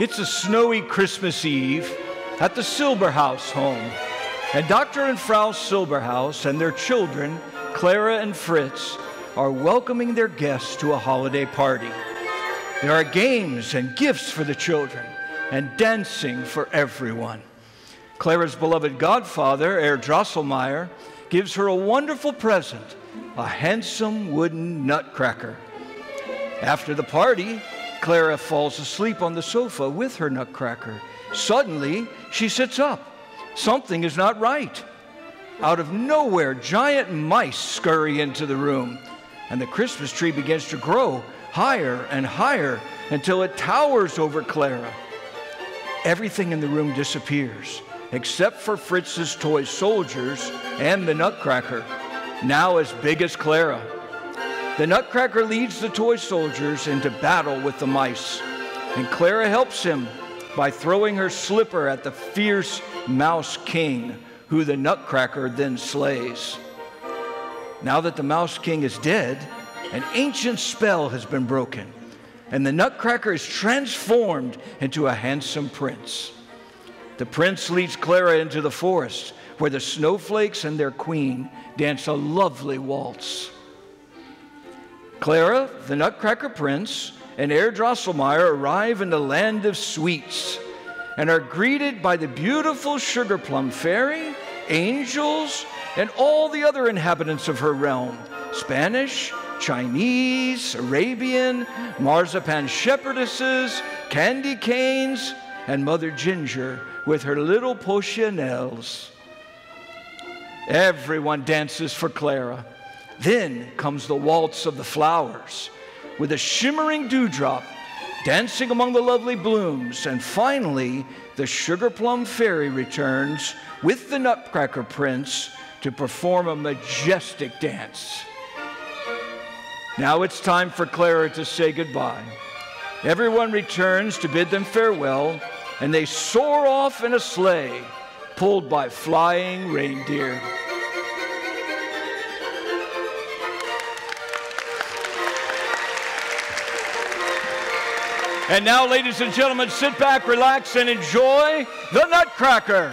It's a snowy Christmas Eve at the Silberhaus home, and Dr. and Frau Silberhaus and their children, Clara and Fritz, are welcoming their guests to a holiday party. There are games and gifts for the children, and dancing for everyone. Clara's beloved godfather, Herr Drosselmeyer, gives her a wonderful present, a handsome wooden nutcracker. After the party, Clara falls asleep on the sofa with her nutcracker. Suddenly, she sits up. Something is not right. Out of nowhere, giant mice scurry into the room, and the Christmas tree begins to grow higher and higher until it towers over Clara. Everything in the room disappears, except for Fritz's toy soldiers and the nutcracker, now as big as Clara. The nutcracker leads the toy soldiers into battle with the mice, and Clara helps him by throwing her slipper at the fierce Mouse King, who the nutcracker then slays. Now that the Mouse King is dead, an ancient spell has been broken, and the nutcracker is transformed into a handsome prince. The prince leads Clara into the forest, where the snowflakes and their queen dance a lovely waltz. Clara, the Nutcracker Prince, and Herr Drosselmeyer arrive in the land of sweets and are greeted by the beautiful Sugar Plum fairy, angels, and all the other inhabitants of her realm: Spanish, Chinese, Arabian, marzipan shepherdesses, candy canes, and Mother Ginger with her little pochonelles. Everyone dances for Clara. Then comes the waltz of the flowers, with a shimmering dewdrop dancing among the lovely blooms. And finally, the Sugar Plum Fairy returns with the Nutcracker Prince to perform a majestic dance. Now it's time for Clara to say goodbye. Everyone returns to bid them farewell, and they soar off in a sleigh pulled by flying reindeer. And now, ladies and gentlemen, sit back, relax, and enjoy The Nutcracker.